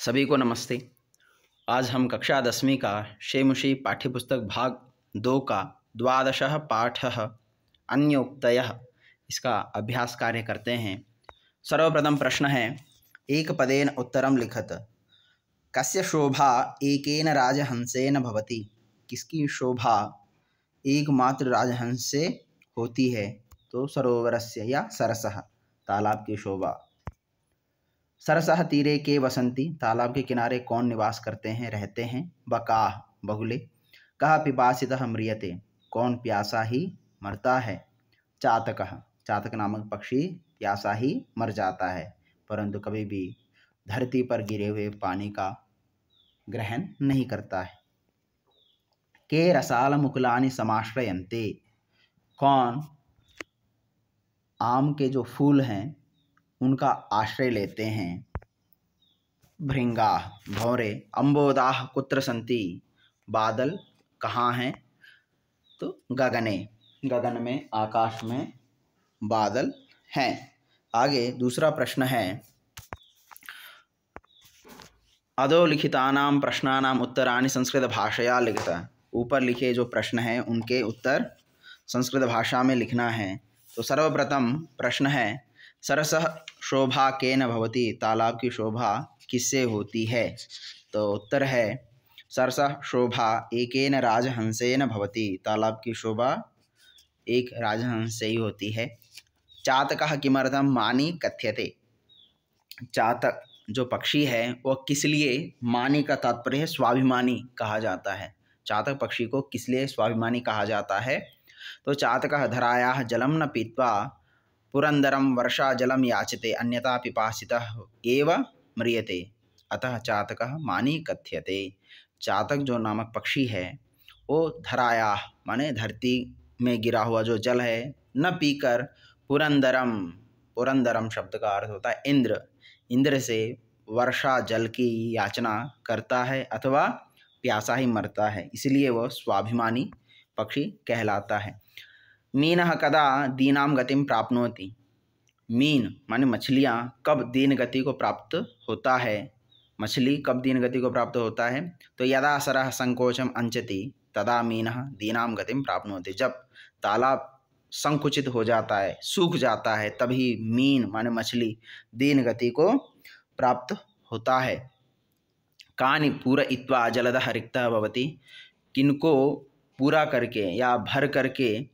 सभी को नमस्ते। आज हम कक्षा 10वीं का शेमुषी पाठ्यपुस्तक भाग 2 का 12वां पाठ अन्योक्तयः इसका अभ्यास कार्य करते हैं। सर्वप्रथम प्रश्न है, एक पदेन उत्तरम लिखत। कस्य शोभा एकेन राजहंसेन भवति? किसकी शोभा एकमात्र राजहंस से होती है? तो सरोवरस्य या सरसः, तालाब की शोभा। सरसह तीरे के वसंती, तालाब के किनारे कौन निवास करते हैं, रहते हैं? बकाह, बगुले। कह पिपासितः म्रियते, कौन प्यासा ही मरता है? चातकः, चातक नामक पक्षी प्यासा ही मर जाता है, परंतु कभी भी धरती पर गिरे हुए पानी का ग्रहण नहीं करता है। के रसाल मुकुलानि समाश्रयन्ते, कौन आम के जो फूल हैं उनका आश्रय लेते हैं? भृंगाः, भौरे। अम्बोदाः कुत्र सन्ति? बादल कहाँ हैं? तो गगने, गगन में, आकाश में बादल हैं। आगे दूसरा प्रश्न है, अधोलिखितानां प्रश्नानां उत्तराणि संस्कृतभाषया लिखता। ऊपर लिखे जो प्रश्न हैं उनके उत्तर संस्कृत भाषा में लिखना है। तो सर्वप्रथम प्रश्न है, सरसः शोभा केन भवति? तालाब की शोभा किससे होती है? तो उत्तर है, सरसः शोभा एकेन राजहंसेन भवति, तालाब की शोभा एक राजहंस से ही होती है। चातकः किमर्थं मानी कथ्यते? चातक जो पक्षी है वह किस लिए, मानी का तात्पर्य स्वाभिमानी कहा जाता है। चातक पक्षी को किस लिए स्वाभिमानी कहा जाता है? तो चातकः धरायाः जलम न पीत्वा पुरंदरम वर्षा जलम याचते अन्यथा पिपासितः एव म्रियते, अतः चातकः मानी कथ्यते। चातक जो नामक पक्षी है वो धराया माने धरती में गिरा हुआ जो जल है न पीकर पुरंदरम, पुरंदरम शब्द का अर्थ होता है इंद्र, इंद्र से वर्षा जल की याचना करता है अथवा प्यासा ही मरता है, इसलिए वह स्वाभिमानी पक्षी कहलाता है। मीनः कदा दीनां गतिं प्राप्नोति? मीन माने मछलियाँ कब दीन गति को प्राप्त होता है, मछली कब दीन गति को प्राप्त होता है? तो यदा सरः संकोचम अंचति तदा मीनः दीनां गतिं प्राप्नोति। जब तालाब संकुचित हो जाता है, सूख जाता है, तभी मीन माने मछली दीन गति को प्राप्त होता है। कानि पूरयित्वा जलदः रिक्तः भवति? किनको पूरा करके या भर करके,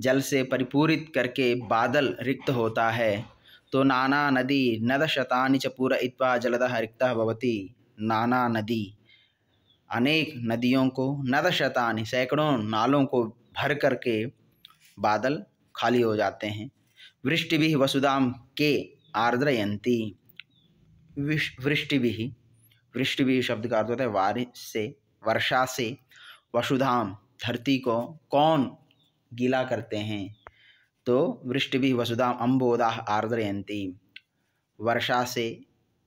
जल से परिपूरित करके बादल रिक्त होता है। तो नाना नदी नदशतानि च पूरयित्वा जलदः रिक्तः भवति। नाना नदी अनेक नदियों को, नदशतानि सैकड़ों नालों को भर करके बादल खाली हो जाते हैं। वृष्टिभिः वसुधां के आर्द्रयन्ति? वृष्टिभिः, वृष्टिभिः शब्द का अर्थ होता है बारिश से, वर्षा से वसुधाम धरती को कौन गीला करते हैं? तो वृष्टिभिः वसुधाम अम्बोदाः आर्द्रयन्ति, वर्षा से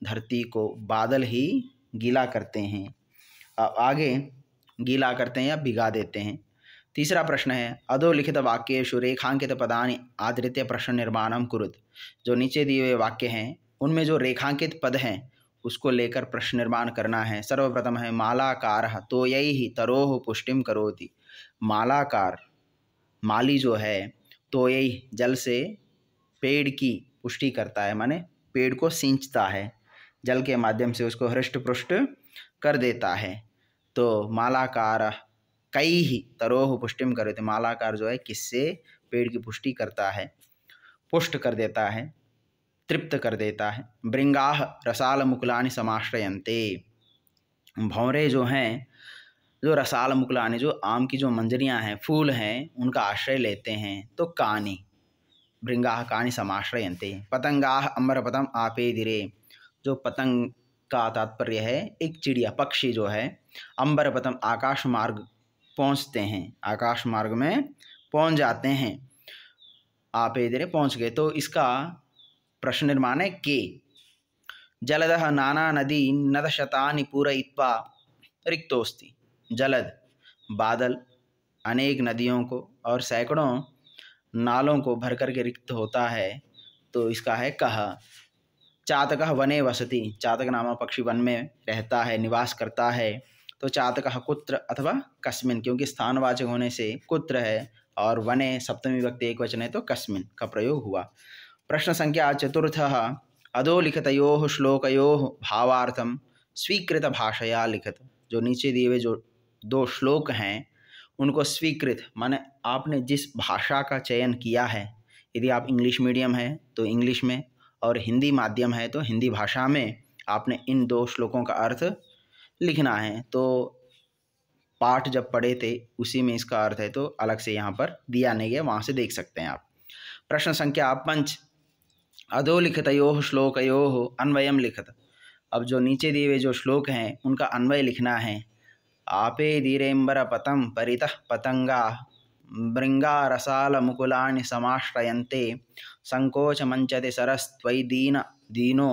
धरती को बादल ही गीला करते हैं। अब आगे गीला करते हैं या भिगा देते हैं। तीसरा प्रश्न है, अधोलिखित वाक्येषु रेखांकित पदानि आधृत्य प्रश्न निर्माणं कुरुत। जो नीचे दिए हुए वाक्य हैं उनमें जो रेखांकित पद हैं उसको लेकर प्रश्न निर्माण करना है। सर्वप्रथम है, मालाकारः तोयैः तरोः पुष्टिं करोति। मालाकार माली जो है तो यही जल से पेड़ की पुष्टि करता है, माने पेड़ को सींचता है, जल के माध्यम से उसको हृष्ट पुष्ट कर देता है। तो मालाकार कई ही तरोह पुष्टिम करते, मालाकार जो है किससे पेड़ की पुष्टि करता है, पुष्ट कर देता है, तृप्त कर देता है। भृंगाः रसाल मुकुलानि समाश्रयन्ते। भौरे जो हैं, जो रसाल मुकुलानि जो आम की जो मंजरियां हैं, फूल हैं, उनका आश्रय लेते हैं। तो कानी, भृंगाः कानी समाश्रयन्ते। पतंगाः अम्बरपतम आपेदिरे। जो पतंग का तात्पर्य है एक चिड़िया पक्षी जो है, अम्बरपतम आकाश मार्ग पहुंचते हैं, आकाश मार्ग में पहुंच जाते हैं। आपेदिरे पहुंच गए, तो इसका प्रश्न निर्माण है के। जलदः नाना नदी नदशतानि पूरयित्वा रिक्तोऽस्ति। जलद बादल अनेक नदियों को और सैकड़ों नालों को भर करके रिक्त होता है, तो इसका है कहा। चातकः वने वसति, चातक नाम पक्षी वन में रहता है, निवास करता है। तो चातकः कुत्र अथवा कस्मिन, क्योंकि स्थानवाचक होने से कुत्र है और वने सप्तमी विभक्ति एकवचन है तो कस्मिन का प्रयोग हुआ। प्रश्न संख्या चतुर्थः अधोलिखतयोः श्लोकयोः भावार्थं स्वीकृत भाषया लिखत। जो नीचे दिए हुए जो दो श्लोक हैं उनको स्वीकृत माने आपने जिस भाषा का चयन किया है, यदि आप इंग्लिश मीडियम है तो इंग्लिश में और हिंदी माध्यम है तो हिंदी भाषा में आपने इन दो श्लोकों का अर्थ लिखना है। तो पाठ जब पढ़े थे उसी में इसका अर्थ है तो अलग से यहाँ पर दिया नहीं है, वहाँ से देख सकते हैं आप। प्रश्न संख्या 5 अधोलिखतयोः श्लोकयोः अन्वयम लिखत। अब जो नीचे दिए हुए जो श्लोक हैं उनका अन्वय लिखना है। आपे धीरेम्बर पतम परितः पतंगा भृंगा रसाल मुकुलानि समाश्रयन्ते संकोच मंचते सरस्त्वयि दीन दीनो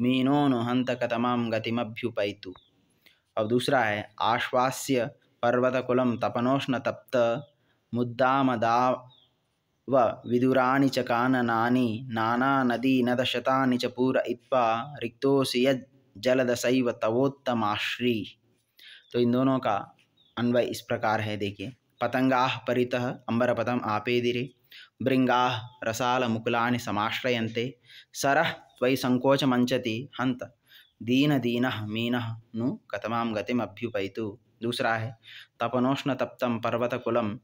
मीनो हंत कतमाम गतिमभ्युपैतु। अब दूसरा है आश्वास्य पर्वतकुलम तपनोष्ण तप्त मुद्दाम दाव विदुराणि च काननानि नाना नदी नदशतानि च पूरयित्वा रिक्तोऽसि यज्जलदसैव तवोत्तमाश्री। तो इन दोनों का अन्वय इस प्रकार है, देखिए। पतंगाः परितः अंबरपतम आपेदिरे भृंगाः रसाल मुकुलानि समाश्रयन्ते सरः त्वयि संकोच मंचति हंत दीन दीनः मीनः नु कतमाम गतिम अभ्युपैतु। दूसरा है तपनोष्ण तप्तम पर्वतकुलम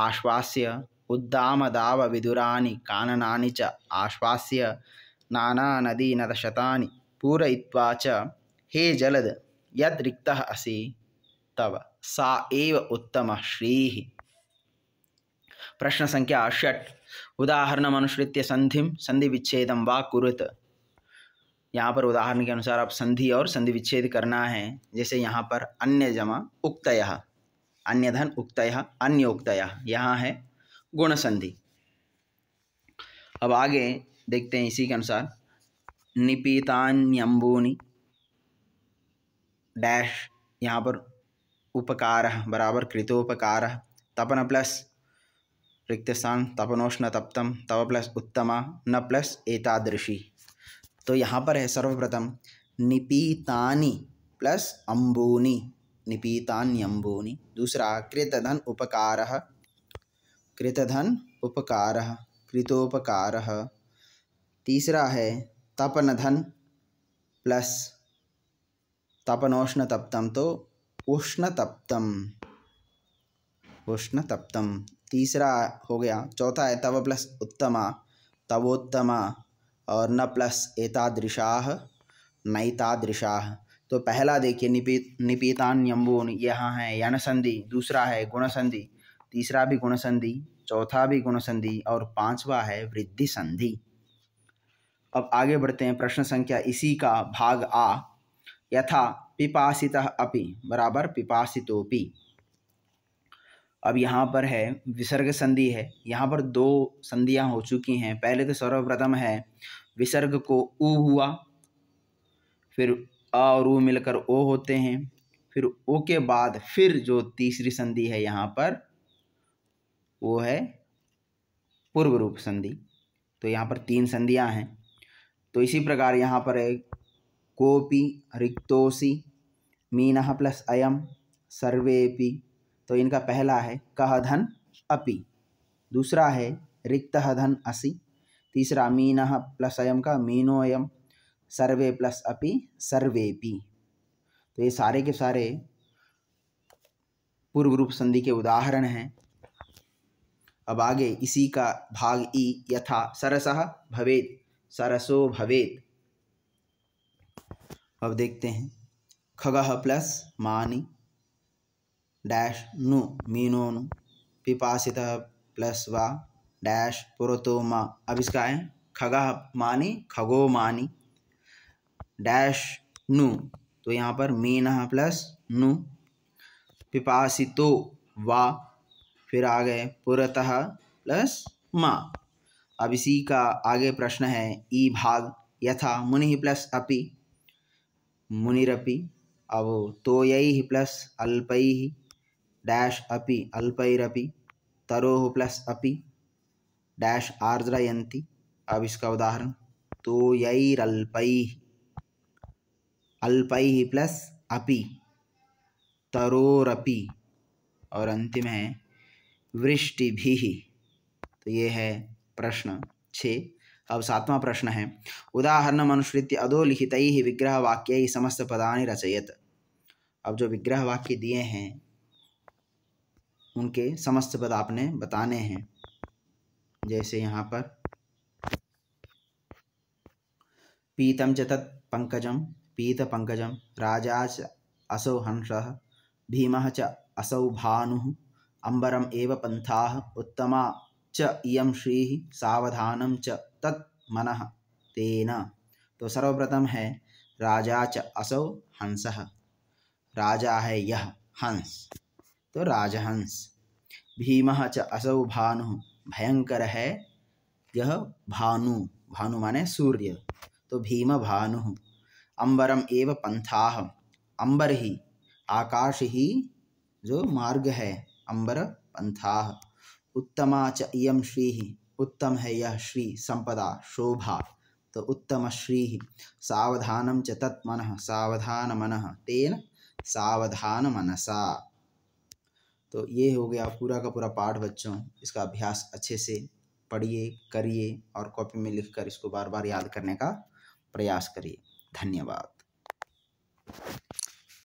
आश्वास्य उद्दाम दाव विदुरानि काननानि च आश्वास्य नाना नदी नदशतानि पूरयित्वा च हे जलद यद रिक्तः असि तव सा एव उत्तम श्रीः। प्रश्न संख्या 6 उदाहरणमनुसृत्य संधिम संधि विच्छेदम वा कुरुत। यहाँ पर उदाहरण के अनुसार आप संधि और संधि विच्छेद करना है। जैसे यहाँ पर अन्य जमा उक्तयः, अन्य धन उक्तयः, अन्योक्तयः, यहाँ है गुण संधि। अब आगे देखते हैं इसी के अनुसार निपीतान्यंबूनि डैश, यहाँ पर उपकार बराबर कृतोपकार तपन प्लस रिक्तस्थान तपनोष्ण तप्तम तव प्लस उत्तमा न प्लस एतादृशी। तो यहाँ पर है सर्वप्रथम निपीतानि प्लस अम्बूनि, निपीतान्यम्बूनि। दूसरा कृतधन उपकार, कृतधन उपकार कृतोपकार। तीसरा है तपनधन प्लस तपनोष्ण तप्तम तो उष्णतप्तम, उष्णतप्तम। तीसरा हो गया। चौथा है तव प्लस उत्तमा तवोत्तमा और न प्लस एतादृशाः नैतादृशाः। तो पहला देखिए निपीतान्यम्बून, यहाँ है यन संधि। दूसरा है गुण संधि, तीसरा भी गुण संधि, चौथा भी गुण संधि और पांचवा है वृद्धि संधि। अब आगे बढ़ते हैं। प्रश्न संख्या इसी का भाग आ यथा पिपासितः अपि बराबर पिपासितोपि। अब यहाँ पर है विसर्ग संधि है। यहाँ पर दो संधियाँ हो चुकी हैं। पहले तो सर्वप्रथम है विसर्ग को ऊ हुआ, फिर अ और ऊ मिलकर ओ होते हैं, फिर ओ के बाद फिर जो तीसरी संधि है यहाँ पर वो है पूर्व रूप संधि। तो यहाँ पर 3 संधियाँ हैं। तो इसी प्रकार यहाँ पर एक कोपि रिक्तोसी मीनः प्लस अयम सर्वेपि। तो इनका पहला है कह धन अपि, दूसरा है रिक्तः धन असि, तीसरा मीनः प्लस अयम का मीनोऽयम, सर्वे प्लस अपि सर्वेपि। तो ये सारे के सारे पूर्व रूप संधि के उदाहरण हैं। अब आगे इसी का भाग ई यथा सरसः भवेत् सरसो भवेत्। अब देखते हैं खगः प्लस मानि डैश नु मीनोनु पिपासितः प्लस वा डैश पुरतो मा। अब इसका है खगः मानि खगो मानि डैश नु, तो यहाँ पर मीनः प्लस नु पिपासितो वा, फिर आ गए पुरतः प्लस मा। अब इसी का आगे प्रश्न है ई भाग यथा मुनिः प्लस अपि मुनिरपि। अब तोयैः प्लस अल्पैः डैश अपि अल्पैरपि तरोः प्लस अपि डैश आर्द्रयन्ति। अब इसका उदाहरण तोयैरल्पै, अल्पै प्लस अपि, तरोरपि, और अंतिम है वृष्टिभिः। तो ये है प्रश्न 6। अब 7वां प्रश्न है, उदाहरणमनुसृत्य अधोलिखितैः विग्रहवाक्यैः समस्तपदानि रचयत्। अब जो विग्रह वाक्य दिए हैं उनके समस्त पद आपने बताने हैं। जैसे यहाँ पर पीतम च तत् पंकजम, पीत पंकजम, राजा च असौ हंसः, भीमः च असौ भानुः, अंबरम एव पंथाः, उत्तमा च इयं श्रीः, सावधानम च तत् मनः तेन। तो सर्वप्रथम है राजा च असौ हंसः, राजा है यह हंस, तो राजहंस। भीमः च असौ भानुः, भयंकर है यह भानु, भानु माने सूर्य, तो भीम भानुः। अंबरम एव पंथाः, अंबर ही आकाश ही जो मार्ग है, अंबर पंथाः। उत्तमा च इयं श्रीः, उत्तम है यह श्री संपदा शोभा, तो उत्तम श्रीः। सावधानम च तत् मनः, सावधान मनः तेन, सावधान मनसा। तो ये हो गया पूरा का पूरा पाठ बच्चों। इसका अभ्यास अच्छे से पढ़िए, करिए और कॉपी में लिखकर इसको बार बार याद करने का प्रयास करिए। धन्यवाद।